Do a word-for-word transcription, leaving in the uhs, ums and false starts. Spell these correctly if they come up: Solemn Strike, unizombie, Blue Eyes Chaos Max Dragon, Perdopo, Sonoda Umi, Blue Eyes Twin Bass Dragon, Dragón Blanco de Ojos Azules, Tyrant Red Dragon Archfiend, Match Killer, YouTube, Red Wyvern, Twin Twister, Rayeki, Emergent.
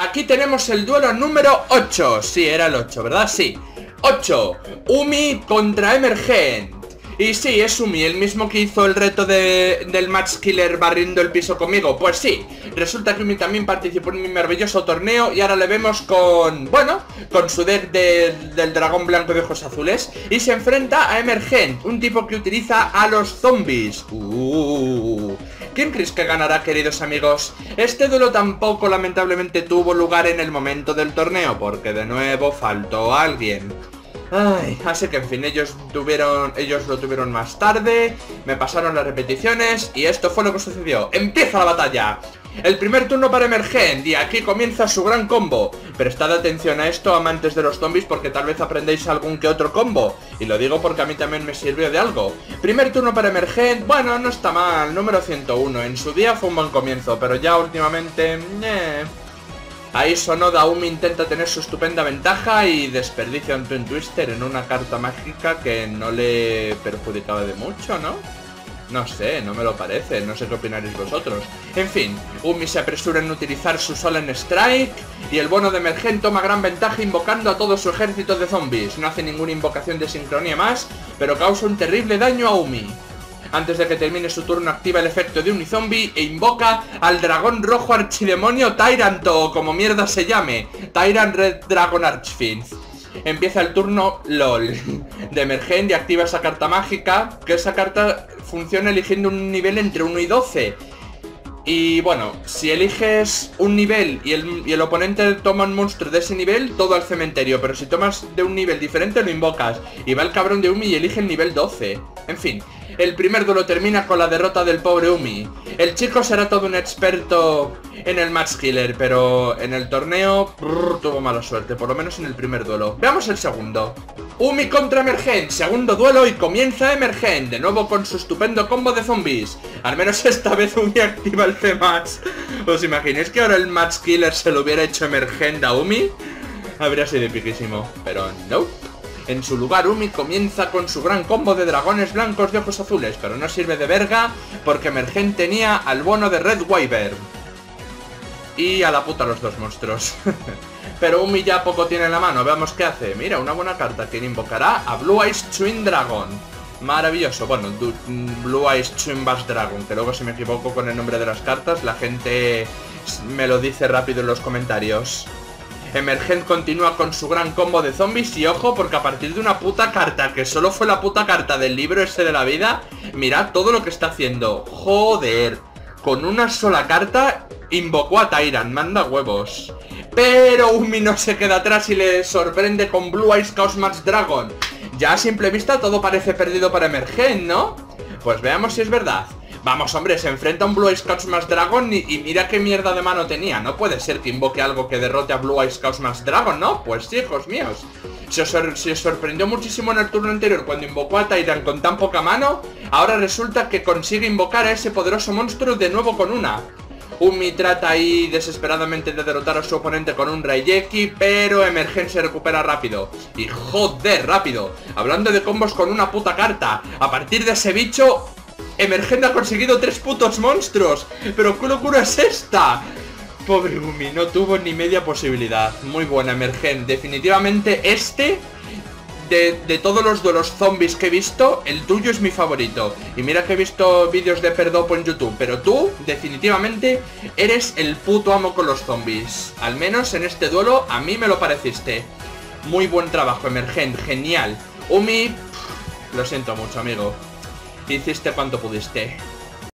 Aquí tenemos el duelo número ocho. Sí, era el ocho, ¿verdad? Sí. ocho. Umi contra Emergent. Y sí, es Umi, el mismo que hizo el reto de, del Match Killer barriendo el piso conmigo. Pues sí, resulta que Umi también participó en mi maravilloso torneo y ahora le vemos con, bueno, con su deck de, del Dragón Blanco de Ojos Azules. Y se enfrenta a Emergent, un tipo que utiliza a los zombies. Uh, ¿Quién crees que ganará, queridos amigos? Este duelo tampoco lamentablemente tuvo lugar en el momento del torneo, porque de nuevo faltó alguien. Ay, así que en fin, ellos tuvieron, ellos lo tuvieron más tarde, me pasaron las repeticiones y esto fue lo que sucedió. ¡Empieza la batalla! El primer turno para Emergent y aquí comienza su gran combo. Prestad atención a esto, amantes de los zombies, porque tal vez aprendéis algún que otro combo. Y lo digo porque a mí también me sirvió de algo. Primer turno para Emergent, bueno, no está mal, número ciento uno. En su día fue un buen comienzo, pero ya últimamente... Eh. Ahí Sonoda Umi intenta tener su estupenda ventaja y desperdicia un Twin Twister en una carta mágica que no le perjudicaba de mucho, ¿no? No sé, no me lo parece, no sé qué opinaréis vosotros. En fin, Umi se apresura en utilizar su Solemn Strike y el bono de Emergent toma gran ventaja invocando a todo su ejército de zombies. No hace ninguna invocación de sincronía más, pero causa un terrible daño a Umi. Antes de que termine su turno activa el efecto de unizombie e invoca al dragón rojo archidemonio Tyrant, o como mierda se llame, Tyrant Red Dragon Archfiend. Empieza el turno LOL de Emergent y activa esa carta mágica, que esa carta funciona eligiendo un nivel entre uno y doce. Y bueno, si eliges un nivel y el, y el oponente toma un monstruo de ese nivel, todo al cementerio. Pero si tomas de un nivel diferente lo invocas. Y va el cabrón de Umi y elige el nivel doce. En fin, el primer duelo termina con la derrota del pobre Umi. El chico será todo un experto en el Match Killer, pero en el torneo brrr, tuvo mala suerte, por lo menos en el primer duelo. Veamos el segundo. Umi contra Emergent, segundo duelo y comienza Emergent, de nuevo con su estupendo combo de zombies. Al menos esta vez Umi activa el C más. ¿Os imagináis que ahora el Match Killer se lo hubiera hecho Emergent a Umi? Habría sido epiquísimo, pero no. En su lugar Umi comienza con su gran combo de dragones blancos de ojos azules, pero no sirve de verga porque Emergent tenía al bono de Red Wyvern. Y a la puta los dos monstruos. Pero Umi ya poco tiene en la mano, veamos qué hace. Mira, una buena carta, quien invocará a Blue Eyes Twin Dragon. Maravilloso, bueno, Blue Eyes Twin Bass Dragon, que luego si me equivoco con el nombre de las cartas, la gente me lo dice rápido en los comentarios. Emergent continúa con su gran combo de zombies y ojo, porque a partir de una puta carta, que solo fue la puta carta del libro ese de la vida, mirad todo lo que está haciendo. Joder, con una sola carta invocó a Tyrant, manda huevos. Pero Umi no se queda atrás y le sorprende con Blue Eyes Chaos Max Dragon. Ya a simple vista todo parece perdido para Emergent, ¿no? Pues veamos si es verdad. Vamos, hombre, se enfrenta a un Blue Eyes Chaos Max Dragon y, y mira qué mierda de mano tenía. No puede ser que invoque algo que derrote a Blue Eyes Chaos Max Dragon, ¿no? Pues sí, hijos míos. Se os, se os sorprendió muchísimo en el turno anterior cuando invocó a Tyrant con tan poca mano. Ahora resulta que consigue invocar a ese poderoso monstruo de nuevo con una. Umi trata ahí desesperadamente de derrotar a su oponente con un Rayeki, pero Emergent se recupera rápido. Y joder, rápido. Hablando de combos con una puta carta, a partir de ese bicho, Emergent ha conseguido tres putos monstruos. Pero ¿qué locura es esta? Pobre Umi, no tuvo ni media posibilidad. Muy buena Emergent. Definitivamente este... De, de todos los duelos zombies que he visto, el tuyo es mi favorito. Y mira que he visto vídeos de Perdopo en YouTube, pero tú, definitivamente, eres el puto amo con los zombies. Al menos en este duelo, a mí me lo pareciste. Muy buen trabajo, Emergent, genial. Umi, pff, lo siento mucho, amigo. Hiciste cuanto pudiste.